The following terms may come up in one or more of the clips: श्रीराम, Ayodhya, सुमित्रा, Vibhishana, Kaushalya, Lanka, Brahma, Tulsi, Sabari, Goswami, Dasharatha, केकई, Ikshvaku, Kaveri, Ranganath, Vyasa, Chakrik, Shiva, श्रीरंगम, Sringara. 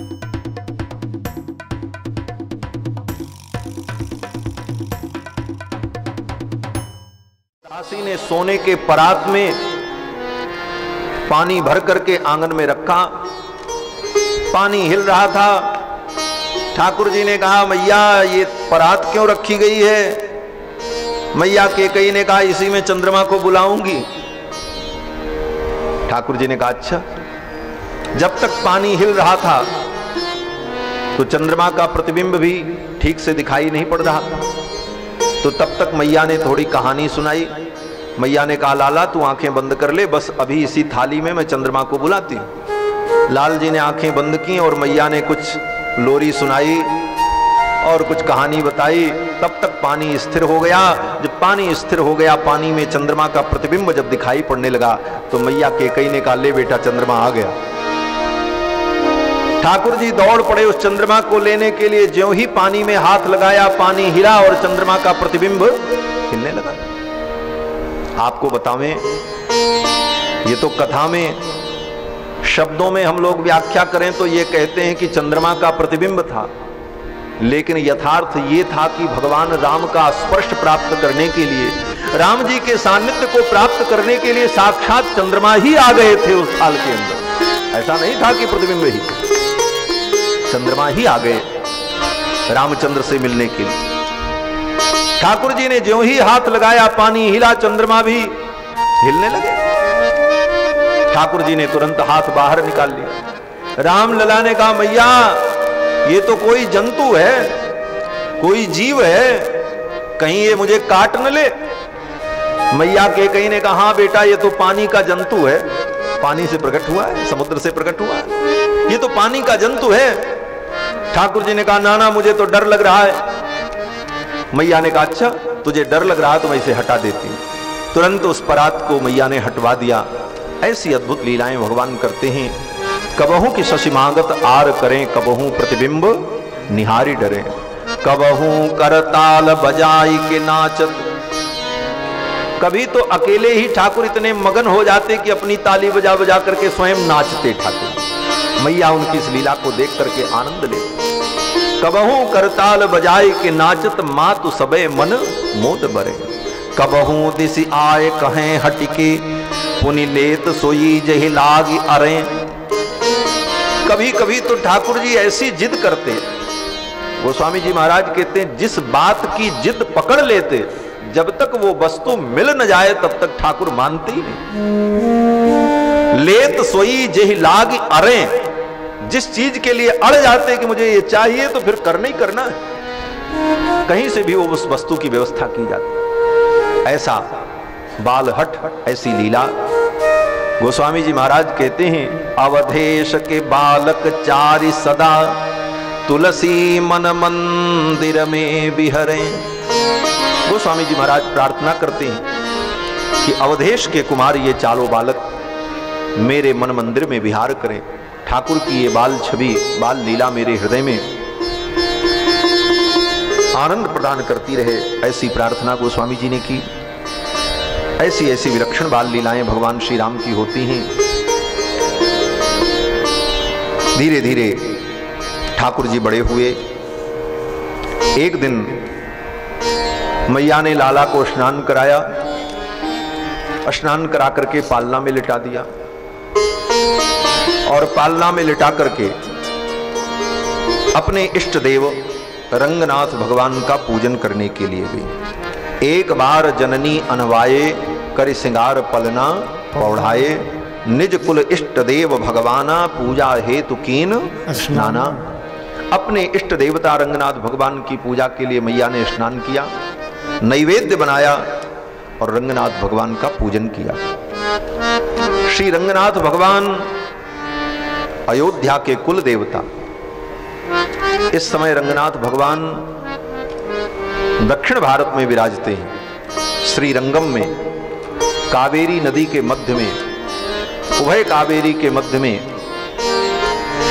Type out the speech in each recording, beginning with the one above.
दासी ने सोने के परात में पानी भर करके आंगन में रखा। पानी हिल रहा था। ठाकुर जी ने कहा, मैया ये परात क्यों रखी गई है? मैया केकई ने कहा, इसी में चंद्रमा को बुलाऊंगी। ठाकुर जी ने कहा, अच्छा। जब तक पानी हिल रहा था तो चंद्रमा का प्रतिबिंब भी ठीक से दिखाई नहीं पड़ रहा था। तो तब तक मैया ने थोड़ी कहानी सुनाई। मैया ने कहा, लाला तू आंखें बंद कर ले, बस अभी इसी थाली में मैं चंद्रमा को बुलाती हूँ। लाल जी ने आंखें बंद की और मैया ने कुछ लोरी सुनाई और कुछ कहानी बताई। तब तक पानी स्थिर हो गया। जब पानी स्थिर हो गया, पानी में चंद्रमा का प्रतिबिंब जब दिखाई पड़ने लगा तो मैया केकई ने कहा, ले बेटा चंद्रमा आ गया। ठाकुर जी दौड़ पड़े उस चंद्रमा को लेने के लिए। ज्यों ही पानी में हाथ लगाया, पानी हिला और चंद्रमा का प्रतिबिंब हिलने लगा। आपको बतावें, ये तो कथा में शब्दों में हम लोग व्याख्या करें तो ये कहते हैं कि चंद्रमा का प्रतिबिंब था, लेकिन यथार्थ ये था कि भगवान राम का स्पर्श प्राप्त करने के लिए, राम जी के सानिध्य को प्राप्त करने के लिए साक्षात चंद्रमा ही आ गए थे उस थाल के अंदर। ऐसा नहीं था कि प्रतिबिंब ही, चंद्रमा ही आ गए रामचंद्र से मिलने के लिए। ठाकुर जी ने ज्यों ही हाथ लगाया, पानी हिला, चंद्रमा भी हिलने लगे। ठाकुर जी ने तुरंत हाथ बाहर निकाल लिया। रामलला ने कहा, मैया ये तो कोई जंतु है, कोई जीव है, कहीं ये मुझे काट न ले। मैया के कहीं ने कहा, हाँ बेटा ये तो पानी का जंतु है, पानी से प्रकट हुआ है, समुद्र से प्रकट हुआ है, ये तो पानी का जंतु है। ठाकुर जी ने कहा, नाना मुझे तो डर लग रहा है। मैया ने कहा, अच्छा तुझे डर लग रहा है तो मैं इसे हटा देती हूँ। तुरंत उस परात को मैया ने हटवा दिया। ऐसी अद्भुत लीलाएं भगवान करते हैं। कबहू की शशिमांगत आर करें, कबहू प्रतिबिंब निहारी डरें। कबहू करताल बजाई के नाचत। कभी तो अकेले ही ठाकुर इतने मगन हो जाते कि अपनी ताली बजा बजा करके स्वयं नाचते ठाकुर। मैया उनकी इस लीला को देख करके आनंद लेती। कबहू करताल बजाई के नाचत, मातु सबे मन मोद बरे। कबहू दिसि आए कहें हटिके, पुनि लेत सोई जहि लागी अरे। कभी कभी तो ठाकुर जी ऐसी जिद करते। गोस्वामी जी महाराज कहते हैं, जिस बात की जिद पकड़ लेते, जब तक वो वस्तु मिल न जाए तब तक ठाकुर मानते ही नहीं। लेत सोई जेहि लाग अरे, जिस चीज के लिए अड़ जाते कि मुझे ये चाहिए तो फिर करना ही करना है, कहीं से भी वो उस वस्तु की व्यवस्था की जाती। ऐसा बालहट, ऐसी लीला। गोस्वामी जी महाराज कहते हैं, अवधेश के बालक चारि सदा, तुलसी मन मंदिर में बिहरे। गोस्वामी जी महाराज प्रार्थना करते हैं कि अवधेश के कुमार ये चारों बालक मेरे मन मंदिर में विहार करें। ठाकुर की ये बाल छवि, बाल लीला मेरे हृदय में आनंद प्रदान करती रहे, ऐसी प्रार्थना गोस्वामी जी ने की। ऐसी ऐसी विलक्षण बाल लीलाएं भगवान श्री राम की होती हैं। धीरे धीरे ठाकुर जी बड़े हुए। एक दिन मैया ने लाला को स्नान कराया। स्नान करा करके पालना में लिटा दिया और पालना में लिटा करके अपने इष्ट देव रंगनाथ भगवान का पूजन करने के लिए गई। एक बार जननी अनवाये, कर सिंगार पलना पौढ़ाए। निज कुल इष्ट देव भगवाना, पूजा हेतु कीन स्नाना। अपने इष्ट देवता रंगनाथ भगवान की पूजा के लिए मैया ने स्नान किया, नैवेद्य बनाया और रंगनाथ भगवान का पूजन किया। श्री रंगनाथ भगवान अयोध्या के कुल देवता। इस समय रंगनाथ भगवान दक्षिण भारत में विराजते हैं। श्रीरंगम में, कावेरी नदी के मध्य में, उभय कावेरी के मध्य में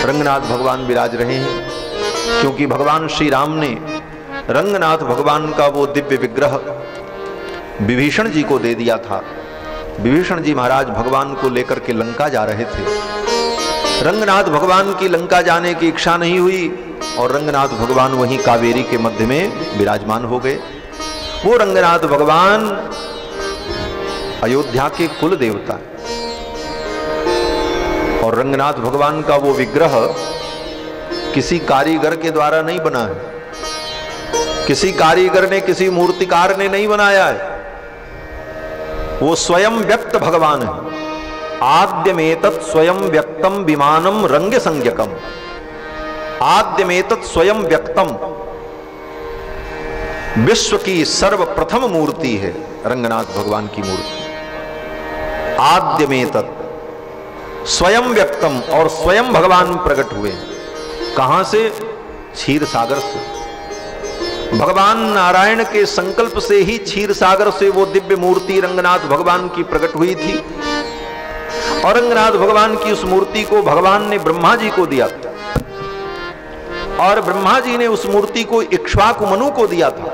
रंगनाथ भगवान विराज रहे हैं, क्योंकि भगवान श्री राम ने रंगनाथ भगवान का वो दिव्य विग्रह विभीषण जी को दे दिया था। विभीषण जी महाराज भगवान को लेकर के लंका जा रहे थे। रंगनाथ भगवान की लंका जाने की इच्छा नहीं हुई और रंगनाथ भगवान वहीं कावेरी के मध्य में विराजमान हो गए। वो रंगनाथ भगवान अयोध्या के कुल देवता है और रंगनाथ भगवान का वो विग्रह किसी कारीगर के द्वारा नहीं बना है, किसी कारीगर ने, किसी मूर्तिकार ने नहीं बनाया है, वो स्वयं व्यक्त भगवान है। आद्यमेतत् स्वयं व्यक्तम विमानम रंग संज्ञकम, आद्यमेतत् स्वयं व्यक्तम विश्व की सर्वप्रथम मूर्ति है, रंगनाथ भगवान की मूर्ति आद्यमेतत् स्वयं व्यक्तम, और स्वयं भगवान प्रकट हुए। कहां से? क्षीर सागर से। भगवान नारायण के संकल्प से ही क्षीर सागर से वो दिव्य मूर्ति रंगनाथ भगवान की प्रकट हुई थी और रंगनाथ भगवान की उस मूर्ति को भगवान ने ब्रह्मा जी को दिया था और ब्रह्मा जी ने उस मूर्ति को इक्ष्वाकु मनु को दिया था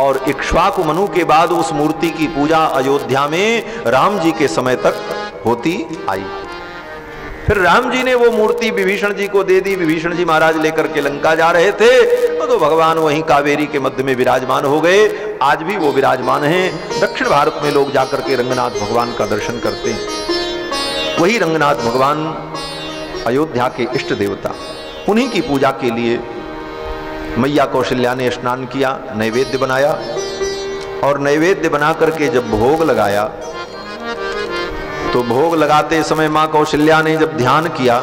और इक्ष्वाकु मनु के बाद उस मूर्ति की पूजा अयोध्या में राम जी के समय तक होती आई। फिर राम जी ने वो मूर्ति विभीषण जी को दे दी, विभीषण जी महाराज लेकर के लंका जा रहे थे तो भगवान वहीं कावेरी के मध्य में विराजमान हो गए। आज भी वो विराजमान हैं। दक्षिण भारत में लोग जाकर के रंगनाथ भगवान का दर्शन करते हैं। वही रंगनाथ भगवान अयोध्या के इष्ट देवता, उन्हीं की पूजा के लिए मैया कौशल्या ने स्नान किया, नैवेद्य बनाया और नैवेद्य बना करके जब भोग लगाया तो भोग लगाते समय मां कौशल्या ने जब ध्यान किया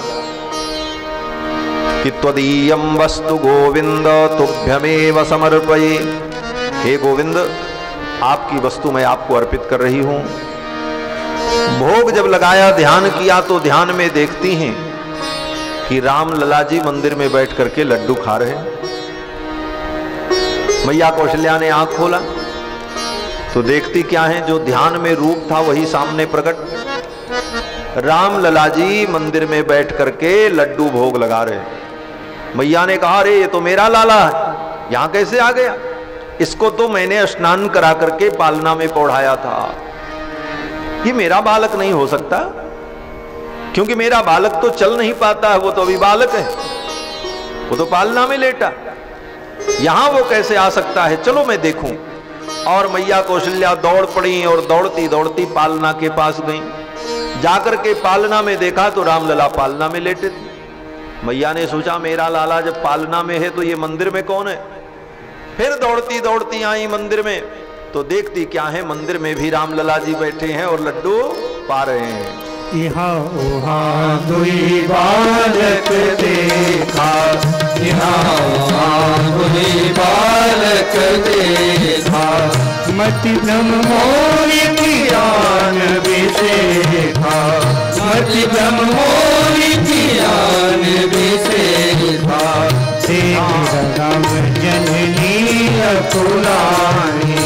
कि त्वदीयं वस्तु गोविंद तुभ्यमेव समर्पये, हे गोविंद आपकी वस्तु मैं आपको अर्पित कर रही हूं। भोग जब लगाया, ध्यान किया तो ध्यान में देखती हैं कि राम लला जी मंदिर में बैठ करके लड्डू खा रहे हैं। मैया कौशल्या ने आंख खोला तो देखती क्या है, जो ध्यान में रूप था वही सामने प्रकट, राम लला जी मंदिर में बैठ करके लड्डू भोग लगा रहे। मैया ने कहा अरे ये तो मेरा लाला है, यहां कैसे आ गया? इसको तो मैंने स्नान करा करके पालना में पौढ़ाया था, ये मेरा बालक नहीं हो सकता क्योंकि मेरा बालक तो चल नहीं पाता है, वो तो अभी बालक है, वो तो पालना में लेटा, यहां वो कैसे आ सकता है, चलो मैं देखूं। और मैया कौशल्या दौड़ पड़ी और दौड़ती दौड़ती पालना के पास गई, जाकर के पालना में देखा तो रामलला पालना में लेटे थे। मैया ने सोचा मेरा लाला जब पालना में है तो ये मंदिर में कौन है। फिर दौड़ती दौड़ती आई मंदिर में तो देखती क्या है, मंदिर में भी रामलला जी बैठे हैं और लड्डू पा रहे हैं। इहा उहा दुई बालक देखा, इहा उहा दुई बालक देखा, मति भ्रम मोहि ज्ञान विसेखा, मति भ्रम मोहि ज्ञान विसेखा, देख राम जननी अतुलानी,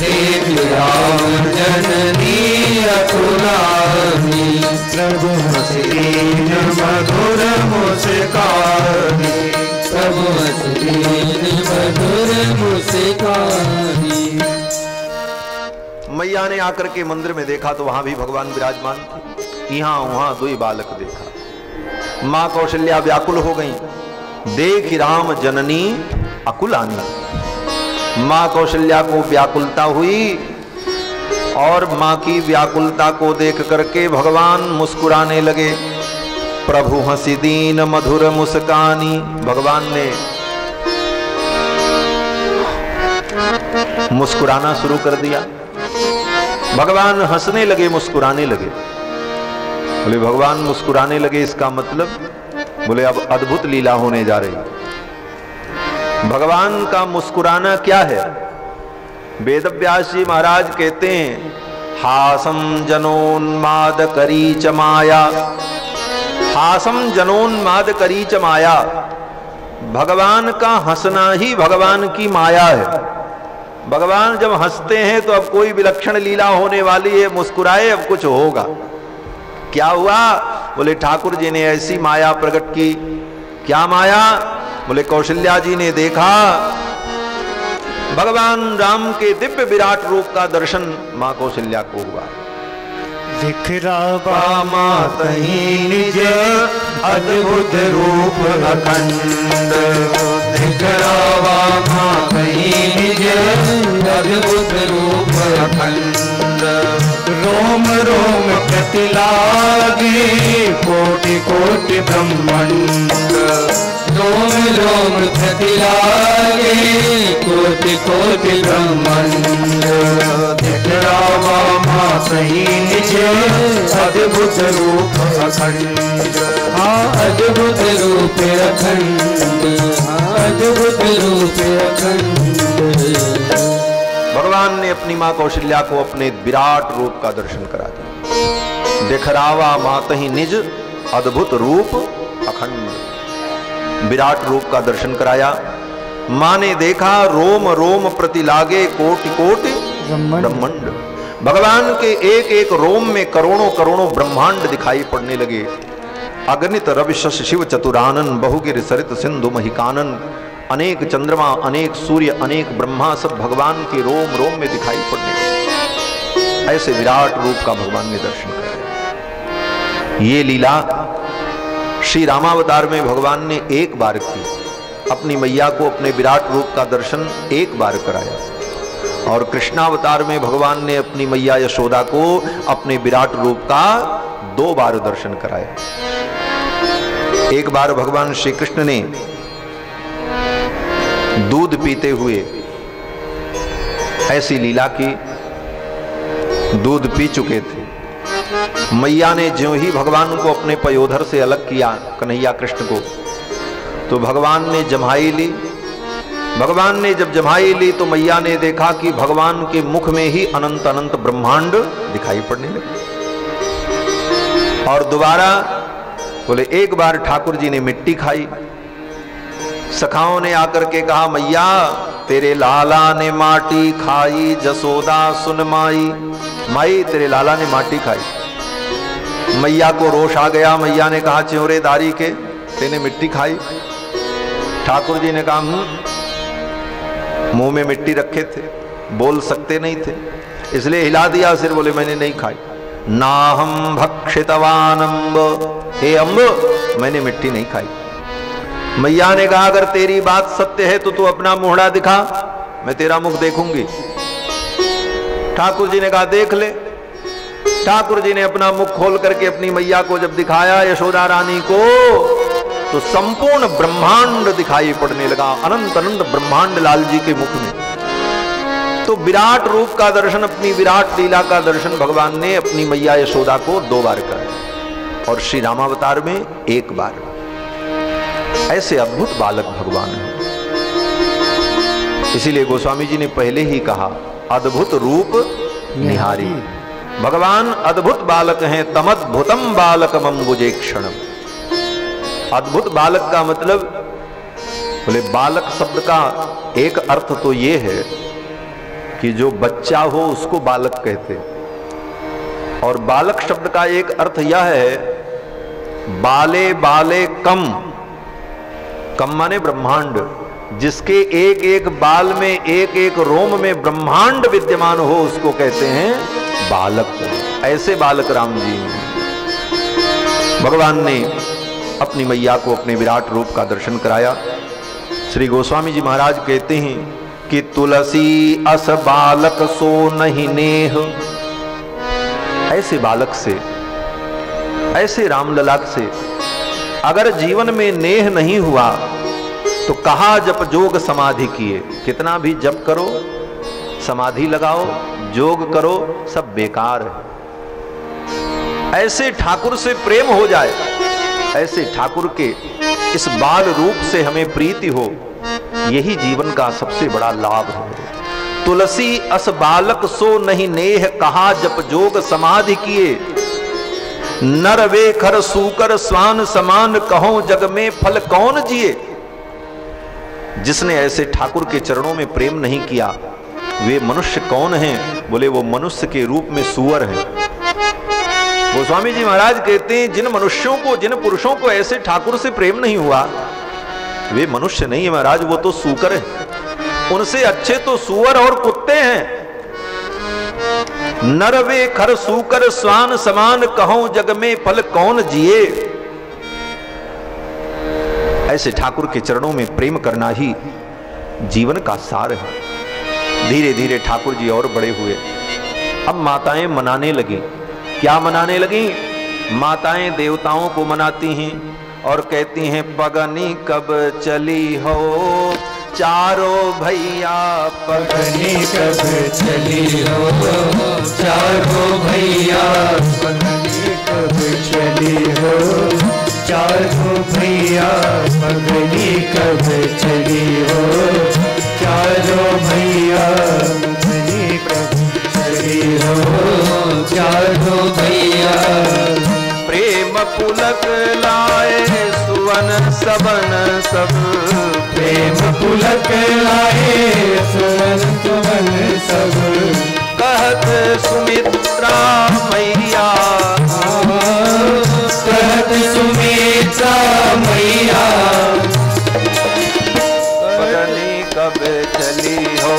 देख राम जननी अतुलानी, प्रभु हसीन मधुर मुस्कानी, प्रभु हसीन मधुर मुस्कानी। मैया ने आकर के मंदिर में देखा तो वहां भी भगवान विराजमान थे। यहां वहां दुई बालक देखा, मां कौशल्या व्याकुल हो गई। देख राम जननी अकुलानी, मां कौशल्या को व्याकुलता हुई और मां की व्याकुलता को देख करके भगवान मुस्कुराने लगे। प्रभु हंसी दीन मधुर मुस्कानी, भगवान ने मुस्कुराना शुरू कर दिया। भगवान हंसने लगे, मुस्कुराने लगे। बोले भगवान मुस्कुराने लगे, इसका मतलब बोले अब अद्भुत लीला होने जा रही। भगवान का मुस्कुराना क्या है? वेदव्यास जी महाराज कहते हैं हासम जनोन्माद करीच माया, हासम जनोन्माद करीच माया, भगवान का हंसना ही भगवान की माया है। भगवान जब हंसते हैं तो अब कोई विलक्षण लीला होने वाली है, मुस्कुराए अब कुछ होगा। क्या हुआ? बोले ठाकुर जी ने ऐसी माया प्रकट की। क्या माया? बोले कौशल्या जी ने देखा भगवान राम के दिव्य विराट रूप का दर्शन मां कौशल्या को हुआ। बिखरा बामा तही निज अद्भुत रूप अखंड, बिखरा बामा तही निज अद्भुत रूप अखंड। रोम रोम प्रति लागे कोटि कोटि ब्रह्मांड, रोम रोम प्रति लागे कोटि कोटि ब्रह्मांड। बिखरा बामा तही निज अद्भुत रूप अखंड, अद्भुत रूप अखंड, अद्भुत रूप अखंड। भगवान ने अपनी माँ कौशल्या को अपने विराट रूप का दर्शन करा दिया। दिखरावा मातहि निज अद्भुत रूप अखंड, विराट रूप का दर्शन कराया। माँ ने देखा रोम रोम प्रति लागे कोटि कोटि ब्रह्मांड। भगवान के एक एक रोम में करोड़ों करोड़ों ब्रह्मांड दिखाई पड़ने लगे। अगणित रविशश शिव चतुरानन, बहुगिर सरित सिंधु महिकानन। अनेक चंद्रमा, अनेक सूर्य, अनेक ब्रह्मा, सब भगवान के रोम रोम में दिखाई पड़ने लगे। ऐसे विराट रूप का भगवान ने दर्शन किया। ये लीला श्री रामावतार में भगवान ने एक बार की, अपनी मैया को अपने विराट रूप का दर्शन एक बार कराया। और कृष्णावतार में भगवान ने अपनी मैया यशोदा को अपने विराट रूप का दो बार दर्शन कराया। एक बार भगवान श्री कृष्ण ने दूध पीते हुए ऐसी लीला की। दूध पी चुके थे। मैया ने ज्यों ही भगवान को अपने पयोधर से अलग किया, कन्हैया कृष्ण को, तो भगवान ने जम्हाई ली। भगवान ने जब जमाई ली तो मैया ने देखा कि भगवान के मुख में ही अनंत अनंत ब्रह्मांड दिखाई पड़ने लगे। और दोबारा बोले, एक बार ठाकुर जी ने मिट्टी खाई। सखाओं ने आकर के कहा, मैया तेरे लाला ने माटी खाई, जसोदा सुन माई। माई, तेरे लाला ने माटी खाई। मैया को रोष आ गया। मैया ने कहा, च्योरे दारी के, तेने मिट्टी खाई। ठाकुर जी ने कहा, मुंह में मिट्टी रखे थे, बोल सकते नहीं थे, इसलिए हिला दिया सिर, बोले मैंने नहीं खाई। नाहम भक्षितवान अम्ब, हे अम्ब मैंने मिट्टी नहीं खाई। मैया ने कहा, अगर तेरी बात सत्य है तो तू अपना मुंहड़ा दिखा, मैं तेरा मुख देखूंगी। ठाकुर जी ने कहा, देख ले। ठाकुर जी ने अपना मुख खोल करके अपनी मैया को जब दिखाया, यशोदा रानी को, तो संपूर्ण ब्रह्मांड दिखाई पड़ने लगा। अनंत अनंत ब्रह्मांड लाल जी के मुख में। तो विराट रूप का दर्शन, अपनी विराट लीला का दर्शन भगवान ने अपनी मैया यशोदा को दो बार कराया और श्री रामावतार में एक बार। ऐसे अद्भुत बालक भगवान है। इसीलिए गोस्वामी जी ने पहले ही कहा, अद्भुत रूप निहारी। भगवान अद्भुत बालक हैं। तमद्भुतम बालकमं भुजे क्षणम। अद्भुत बालक का मतलब, बोले बालक शब्द का एक अर्थ तो ये है कि जो बच्चा हो उसको बालक कहते, और बालक शब्द का एक अर्थ यह है बाले बाले कम। कम माने ब्रह्मांड, जिसके एक एक बाल में, एक एक रोम में ब्रह्मांड विद्यमान हो उसको कहते हैं बालक। ऐसे बालक राम जी हैं। भगवान ने अपनी मैया को अपने विराट रूप का दर्शन कराया। श्री गोस्वामी जी महाराज कहते हैं कि तुलसी अस बालक सो नहीं नेह। ऐसे बालक से, ऐसे रामलला से अगर जीवन में नेह नहीं हुआ तो कहा जप जोग समाधि किए। कितना भी जप करो, समाधि लगाओ, जोग करो, सब बेकार है। ऐसे ठाकुर से प्रेम हो जाए, ऐसे ठाकुर के इस बाल रूप से हमें प्रीति हो, यही जीवन का सबसे बड़ा लाभ है। तुलसी अस बालक सो नहीं नेह, कहा जप जोग समाधि किए। नर वे खर सूकर स्वान समान, कहो जग में फल कौन जिए। जिसने ऐसे ठाकुर के चरणों में प्रेम नहीं किया, वे मनुष्य कौन हैं? बोले वो मनुष्य के रूप में सूअर हैं। गोस्वामी जी महाराज कहते हैं, जिन मनुष्यों को, जिन पुरुषों को ऐसे ठाकुर से प्रेम नहीं हुआ, वे मनुष्य नहीं है महाराज, वो तो सूकर है। उनसे अच्छे तो सूअर और कुत्ते हैं। नरवे खर सूकर स्वान समान कहूं जग में फल कौन जिए। ऐसे ठाकुर के चरणों में प्रेम करना ही जीवन का सार है। धीरे धीरे ठाकुर जी और बड़े हुए। अब माताएं मनाने लगी। क्या मनाने लगी? माताएं देवताओं को मनाती हैं और कहती हैं पगनी कब चली हो चारों भैया, पगनी कब चली हो चारों भैया, पगनी कब चली हो चारों भैया, पगनी कब चली हो चारों भैया, पगनी कब चली हो चारों भैया। प्रेम पुलक लाए सुवन सबन सब, प्रेम पुलक लाए सुवन सबन सब, कहत सुमित्रा मैया, कहत सुमित्रा मैया, पगनी कब चली हो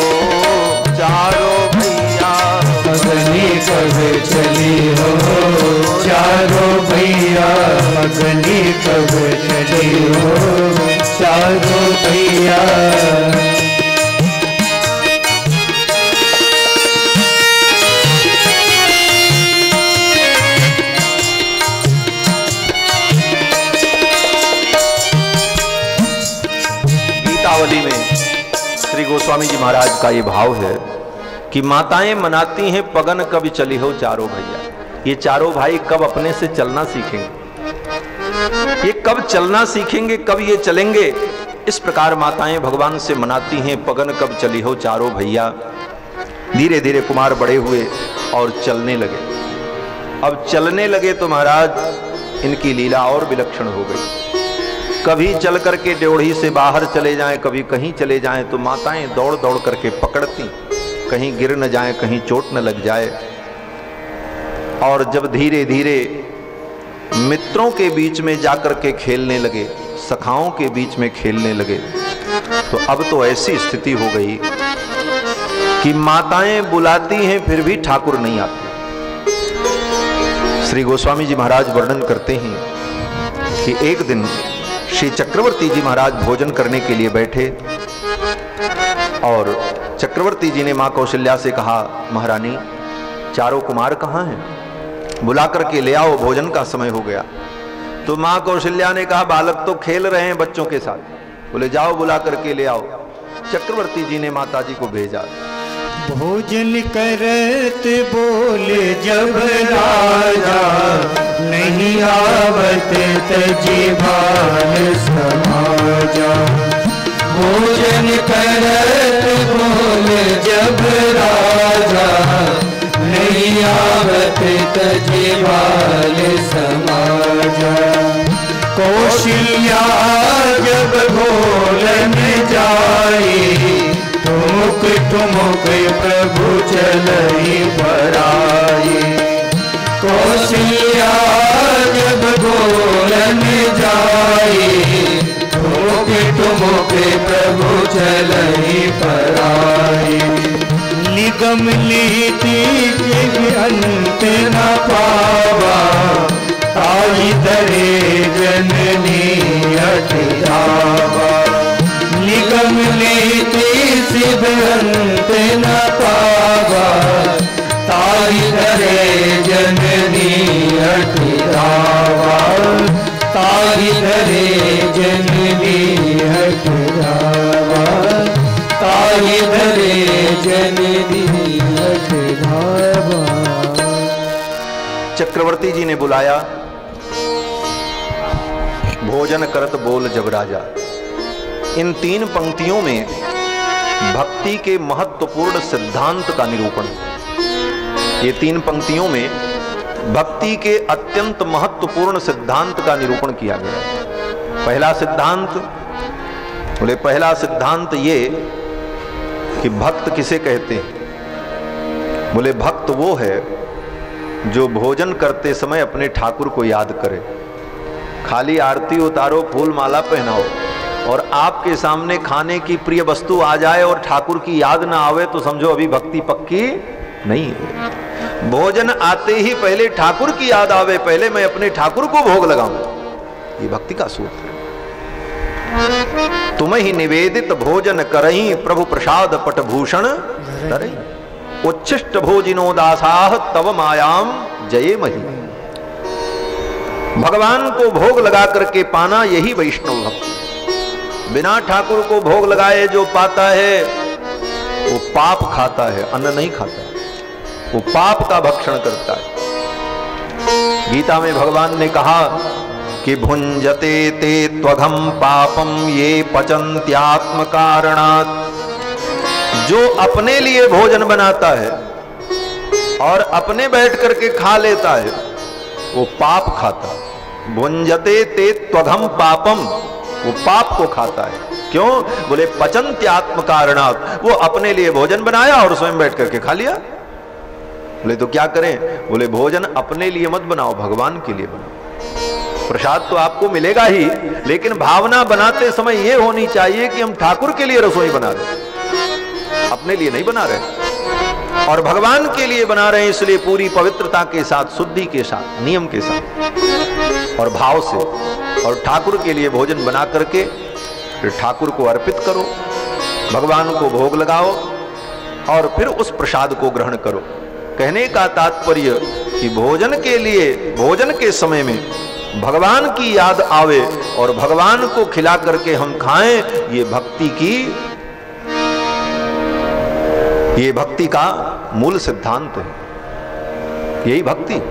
चारों भैया, पगनी कब चली हो चारों भैया, पगनी कब चली हो चारों भैया। गीतावली में श्री गोस्वामी जी महाराज का ये भाव है कि माताएं मनाती हैं पगन कब चली हो चारों भैया। ये चारों भाई कब अपने से चलना सीखेंगे, ये कब चलना सीखेंगे, कब ये चलेंगे। इस प्रकार माताएं भगवान से मनाती हैं पगन कब चली हो चारों भैया। धीरे धीरे कुमार बड़े हुए और चलने लगे। अब चलने लगे तो महाराज इनकी लीला और विलक्षण हो गई। कभी चल करके ड्योढ़ी से बाहर चले जाएं, कभी कहीं चले जाएं तो माताएं दौड़ दौड़ करके पकड़ती, कहीं गिर न जाए, कहीं चोट न लग जाए। और जब धीरे धीरे मित्रों के बीच में जाकर के खेलने लगे, सखाओं के बीच में खेलने लगे, तो अब तो ऐसी स्थिति हो गई कि माताएं बुलाती हैं फिर भी ठाकुर नहीं आते। श्री गोस्वामी जी महाराज वर्णन करते हैं कि एक दिन श्री चक्रवर्ती जी महाराज भोजन करने के लिए बैठे और चक्रवर्ती जी ने माँ कौशल्या से कहा, महारानी चारों कुमार कहाँ हैं, बुला करके ले आओ, भोजन का समय हो गया। तो माँ कौशल्या ने कहा, बालक तो खेल रहे हैं बच्चों के साथ, बोले जाओ बुला करके ले आओ। चक्रवर्ती जी ने माता जी को भेजा। भोजन करत बोले जब राजा, नहीं आवत जीवान समाजा। भोजन करत बोले जब राजा, नहीं आवत जीवान समाजा। कौशल्या जब बोलन जाई, ठुमुक ठुमुक प्रभु चलई पराई। कौशल्या जब बोलन जाई, ठुमुक ठुमुक प्रभु चलई पराई। निगम लीती के अंत न पावा, ताई दरे जननी अति आवा। निगम लीती शिव अंत न पावा, ताई दरे जननी अति आवा, ताई दरे जननी अति आवा, ताई दरे जननी अति आवा। चक्रवर्ती जी ने बुलाया। भोजन करत बोल जब राजा, इन तीन पंक्तियों में भक्ति के महत्वपूर्ण सिद्धांत का निरूपण। ये तीन पंक्तियों में भक्ति के अत्यंत महत्वपूर्ण सिद्धांत का निरूपण किया गया। पहला सिद्धांत बोले, पहला सिद्धांत ये कि भक्त किसे कहते हैं। बोले भक्त वो है जो भोजन करते समय अपने ठाकुर को याद करे। खाली आरती उतारो, फूल माला पहनाओ और आपके सामने खाने की प्रिय वस्तु आ जाए और ठाकुर की याद ना आवे तो समझो अभी भक्ति पक्की नहीं है। भोजन आते ही पहले ठाकुर की याद आवे, पहले मैं अपने ठाकुर को भोग लगाऊं, ये भक्ति का सूत्र है। तुम्हें ही निवेदित भोजन करही प्रभु प्रसाद पटभूषण तरही, उच्छिष्ट भोजिनो दासाह तव मायाम जये मही। भगवान को भोग लगा करके पाना यही वैष्णव भक्ति। बिना ठाकुर को भोग लगाए जो पाता है वो पाप खाता है, अन्न नहीं खाता, वो पाप का भक्षण करता है। गीता में भगवान ने कहा कि भुंजते ते त्वघम पापम ये पचंत्यात्म कारणात्। जो अपने लिए भोजन बनाता है और अपने बैठ करके खा लेता है वो पाप खाता। भुंजते ते त्वघम पापम, वो पाप को खाता है। क्यों? बोले पचंत्य आत्म कारणात्, वो अपने लिए भोजन बनाया और स्वयं बैठ करके खा लिया। बोले तो क्या करें? बोले भोजन अपने लिए मत बनाओ, भगवान के लिए बनाओ। प्रसाद तो आपको मिलेगा ही, लेकिन भावना बनाते समय यह होनी चाहिए कि हम ठाकुर के लिए रसोई बना रहे, अपने लिए नहीं बना रहे, और भगवान के लिए बना रहे हैं, इसलिए पूरी पवित्रता के साथ, शुद्धि के साथ, नियम के साथ और भाव से। और ठाकुर के लिए भोजन बना करके फिर ठाकुर को अर्पित करो, भगवान को भोग लगाओ और फिर उस प्रसाद को ग्रहण करो। कहने का तात्पर्य कि भोजन के लिए, भोजन के समय में भगवान की याद आवे और भगवान को खिला करके हम खाएं, ये भक्ति की, ये भक्ति का मूल सिद्धांत है, यही भक्ति।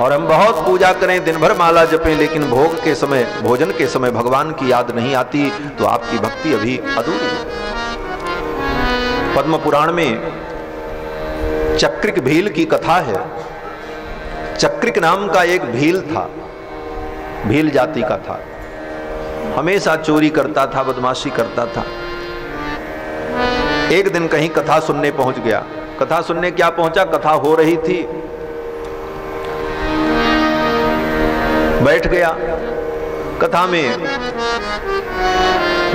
और हम बहुत पूजा करें, दिन भर माला जपें, लेकिन भोग के समय, भोजन के समय भगवान की याद नहीं आती तो आपकी भक्ति अभी अधूरी है। पद्म पुराण में चक्रिक भील की कथा है। चक्रिक नाम का एक भील था, भील जाति का था, हमेशा चोरी करता था, बदमाशी करता था। एक दिन कहीं कथा सुनने पहुंच गया। कथा सुनने क्या पहुंचा, कथा हो रही थी, बैठ गया। कथा में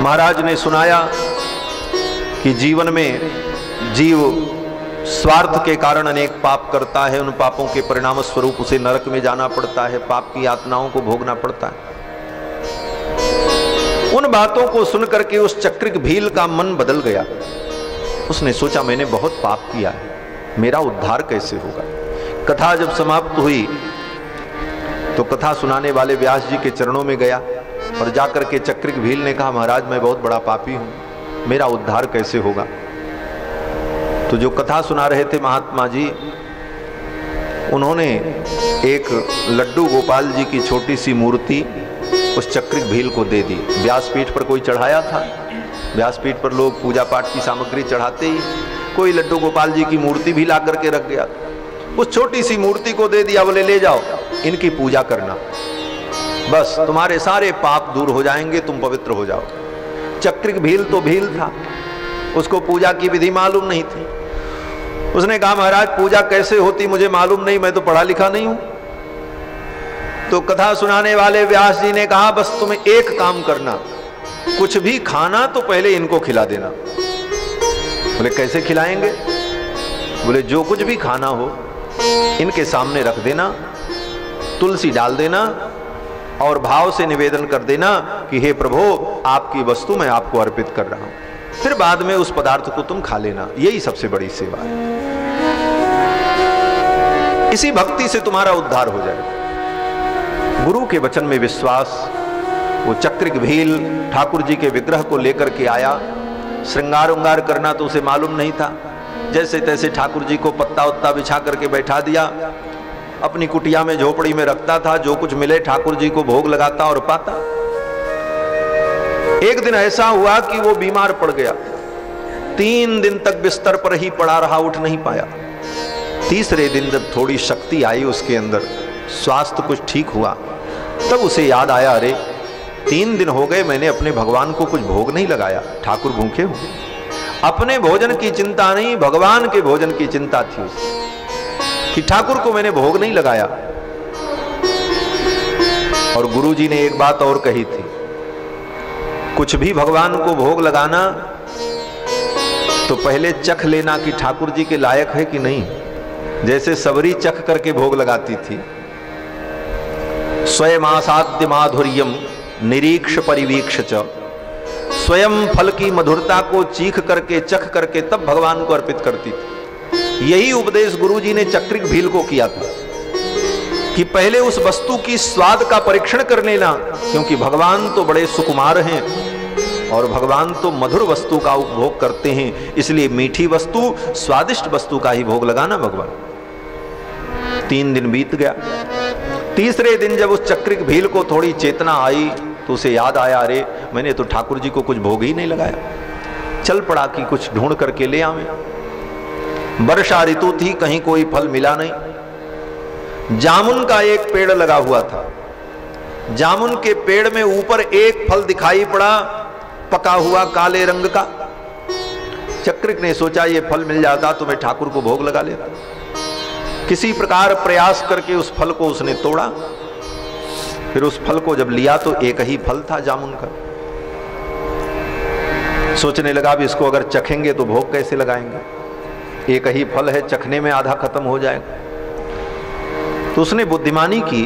महाराज ने सुनाया कि जीवन में जीव स्वार्थ के कारण अनेक पाप करता है, उन पापों के परिणाम स्वरूप उसे नरक में जाना पड़ता है, पाप की यातनाओं को भोगना पड़ता है। उन बातों को सुनकर के उस चक्रिक भील का मन बदल गया। उसने सोचा मैंने बहुत पाप किया है, मेरा उद्धार कैसे होगा। कथा जब समाप्त हुई तो कथा सुनाने वाले व्यास जी के चरणों में गया और जाकर के चक्रिक भील ने कहा महाराज मैं बहुत बड़ा पापी हूं, मेरा उद्धार कैसे होगा। तो जो कथा सुना रहे थे महात्मा जी, उन्होंने एक लड्डू गोपाल जी की छोटी सी मूर्ति उस चक्रिक भील को दे दी। व्यासपीठ पर कोई चढ़ाया था, व्यासपीठ पर लोग पूजा पाठ की सामग्री चढ़ाते ही कोई लड्डू गोपाल जी की मूर्ति भी ला करके रख गया, उस छोटी सी मूर्ति को दे दिया। बोले ले जाओ, इनकी पूजा करना, बस तुम्हारे सारे पाप दूर हो जाएंगे, तुम पवित्र हो जाओ। चक्रिक भील तो भील था, उसको पूजा की विधि मालूम नहीं थी। उसने कहा महाराज पूजा कैसे होती मुझे मालूम नहीं, मैं तो पढ़ा लिखा नहीं हूं। तो कथा सुनाने वाले व्यास जी ने कहा बस तुम एक काम करना, कुछ भी खाना तो पहले इनको खिला देना। बोले कैसे खिलाएंगे? बोले जो कुछ भी खाना हो इनके सामने रख देना, तुलसी डाल देना और भाव से निवेदन कर देना कि हे प्रभु आपकी वस्तु मैं आपको अर्पित कर रहा हूं, फिर बाद में उस पदार्थ को तुम खा लेना, यही सबसे बड़ी सेवा है, इसी भक्ति से तुम्हारा उद्धार हो जाएगा। गुरु के वचन में विश्वास। वो चक्रिक भील ठाकुर जी के विग्रह को लेकर के आया। श्रृंगार उंगार करना तो उसे मालूम नहीं था, जैसे तैसे ठाकुर जी को पत्ता उत्ता बिछा करके बैठा दिया। अपनी कुटिया में, झोपड़ी में रखता था, जो कुछ मिले ठाकुर जी को भोग लगाता और पाता। एक दिन ऐसा हुआ कि वो बीमार पड़ गया, 3 दिन तक बिस्तर पर ही पड़ा रहा, उठ नहीं पाया। तीसरे दिन जब थोड़ी शक्ति आई उसके अंदर, स्वास्थ्य कुछ ठीक हुआ, तब उसे याद आया अरे 3 दिन हो गए मैंने अपने भगवान को कुछ भोग नहीं लगाया, ठाकुर भूखे हो। अपने भोजन की चिंता नहीं, भगवान के भोजन की चिंता थी उसे कि ठाकुर को मैंने भोग नहीं लगाया। और गुरुजी ने एक बात और कही थी, कुछ भी भगवान को भोग लगाना तो पहले चख लेना कि ठाकुर जी के लायक है कि नहीं। जैसे सबरी चख करके भोग लगाती थी। स्वयं आसाद्य माधुर्यम निरीक्ष परिवीक्ष च, स्वयं फल की मधुरता को चीख करके चख करके तब भगवान को अर्पित करती थी। यही उपदेश गुरुजी ने चक्रिक भील को किया था कि पहले उस वस्तु की स्वाद का परीक्षण कर लेना, क्योंकि भगवान तो बड़े सुकुमार हैं और भगवान तो मधुर वस्तु का उपभोग करते हैं, इसलिए मीठी वस्तु स्वादिष्ट वस्तु का ही भोग लगाना भगवान। 3 दिन बीत गया। 3रे दिन जब उस चक्रिक भील को थोड़ी चेतना आई तो उसे याद आया, अरे मैंने तो ठाकुर जी को कुछ भोग ही नहीं लगाया। चल पड़ा कि कुछ ढूंढ करके ले आवे। वर्षा ऋतु थी, कहीं कोई फल मिला नहीं। जामुन का एक पेड़ लगा हुआ था, जामुन के पेड़ में ऊपर एक फल दिखाई पड़ा पका हुआ काले रंग का। चक्रिक ने सोचा ये फल मिल जाता तो मैं ठाकुर को भोग लगा लेता। किसी प्रकार प्रयास करके उस फल को उसने तोड़ा। फिर उस फल को जब लिया तो एक ही फल था जामुन का। सोचने लगा भी इसको अगर चखेंगे तो भोग कैसे लगाएंगे, एक ही फल है, चखने में आधा खत्म हो जाएगा। तो उसने बुद्धिमानी की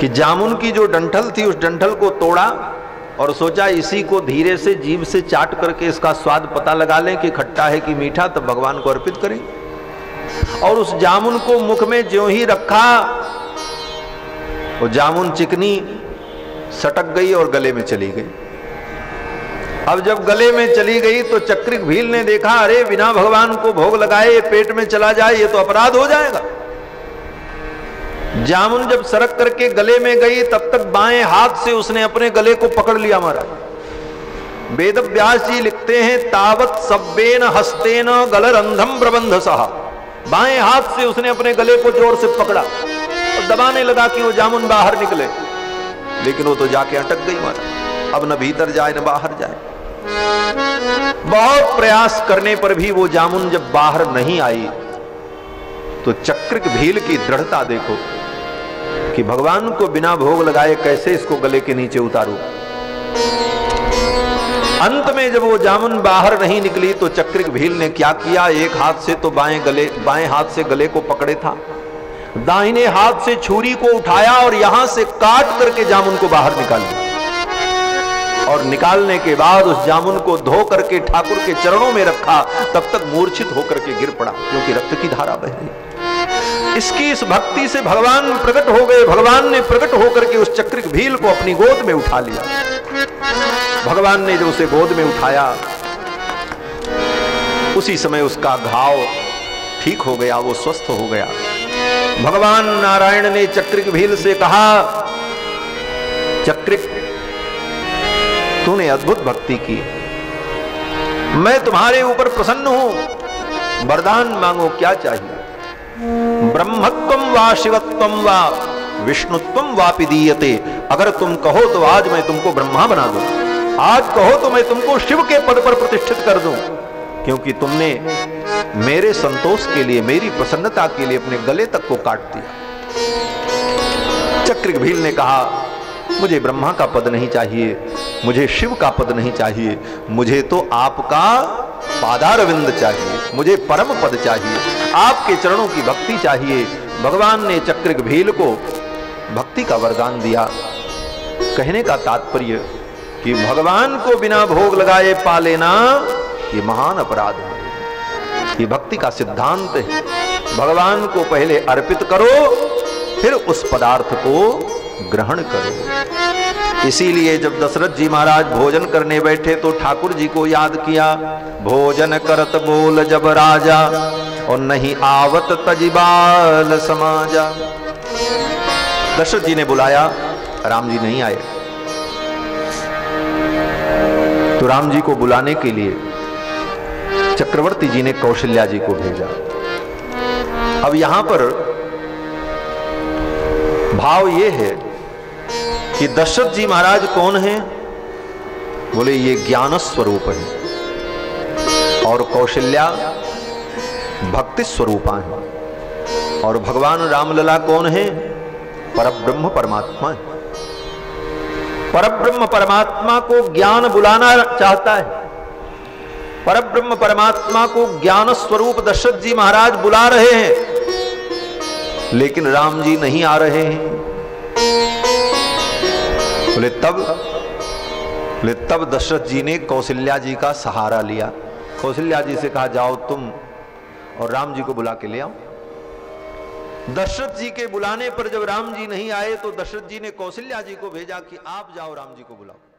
कि जामुन की जो डंठल थी उस डंठल को तोड़ा और सोचा इसी को धीरे से जीभ से चाट करके इसका स्वाद पता लगा लें कि खट्टा है कि मीठा, तब भगवान को अर्पित करें। और उस जामुन को मुख में ज्यों ही रखा वो जामुन चिकनी सटक गई और गले में चली गई। अब जब गले में चली गई तो चक्रिक भील ने देखा, अरे बिना भगवान को भोग लगाए पेट में चला जाए ये तो अपराध हो जाएगा। जामुन जब सरक करके गले में गई तब तक बाएं हाथ से उसने अपने गले को पकड़ लिया। महाराज वेद व्यास जी लिखते हैं, तावत सब्बेन हस्तेन गलरंधम प्रबंध सहा, बाएं हाथ से उसने अपने गले को जोर से पकड़ा और दबाने लगा कि वो जामुन बाहर निकले, लेकिन वो तो जाके अटक गई। महाराज अब न भीतर जाए न बाहर जाए। बहुत प्रयास करने पर भी वो जामुन जब बाहर नहीं आई तो चक्रिक भील की दृढ़ता देखो कि भगवान को बिना भोग लगाए कैसे इसको गले के नीचे उतारू। अंत में जब वो जामुन बाहर नहीं निकली तो चक्रिक भील ने क्या किया, एक हाथ से तो बाएं हाथ से गले को पकड़े था, दाहिने हाथ से छुरी को उठाया और यहां से काट करके जामुन को बाहर निकाला। और निकालने के बाद उस जामुन को धो करके ठाकुर के चरणों में रखा, तब तक मूर्छित होकर के गिर पड़ा क्योंकि रक्त की धारा बह रही। इसकी इस भक्ति से भगवान प्रकट हो गए। भगवान ने प्रकट होकर के उस चक्रिक भील को अपनी गोद में उठा लिया। भगवान ने जो उसे गोद में उठाया उसी समय उसका घाव ठीक हो गया, वो स्वस्थ हो गया। भगवान नारायण ने चक्रिक भील से कहा, चक्रिक तूने अद्भुत भक्ति की, मैं तुम्हारे ऊपर प्रसन्न हूं, वरदान मांगो क्या चाहिए। ब्रह्मत्वं वा शिवत्वं वा विष्णुत्वं वापि दीयते, अगर तुम कहो तो आज मैं तुमको ब्रह्मा बना दूं, आज कहो तो मैं तुमको शिव के पद पर प्रतिष्ठित कर दूं, क्योंकि तुमने मेरे संतोष के लिए मेरी प्रसन्नता के लिए अपने गले तक को काट दिया। चक्रिक भील ने कहा मुझे ब्रह्मा का पद नहीं चाहिए, मुझे शिव का पद नहीं चाहिए, मुझे तो आपका पादारविंद चाहिए, मुझे परम पद चाहिए, आपके चरणों की भक्ति चाहिए। भगवान ने चक्रिक भील को भक्ति का वरदान दिया। कहने का तात्पर्य कि भगवान को बिना भोग लगाए पा लेना ये महान अपराध है, ये भक्ति का सिद्धांत है। भगवान को पहले अर्पित करो फिर उस पदार्थ को ग्रहण करो। इसीलिए जब दशरथ जी महाराज भोजन करने बैठे तो ठाकुर जी को याद किया, भोजन करत बोल जब राजा और नहीं आवत तजिबाल समाजा। दशरथ जी ने बुलाया, राम जी नहीं आए, तो राम जी को बुलाने के लिए चक्रवर्ती जी ने कौशल्या जी को भेजा। अब यहां पर भाव ये है कि दशरथ जी महाराज कौन हैं? बोले ये ज्ञान स्वरूप है और कौशल्या भक्ति स्वरूपा है और भगवान रामलला कौन है? परब्रह्म परमात्मा है। परब्रह्म परमात्मा को ज्ञान बुलाना चाहता है परब्रह्म परमात्मा को ज्ञान स्वरूप दशरथ जी महाराज बुला रहे हैं, लेकिन राम जी नहीं आ रहे हैं। बोले तब दशरथ जी ने कौशल्या जी का सहारा लिया। कौशल्या जी से कहा जाओ तुम और राम जी को बुला के ले आओ। दशरथ जी के बुलाने पर जब राम जी नहीं आए तो दशरथ जी ने कौशल्या जी को भेजा कि आप जाओ राम जी को बुलाओ।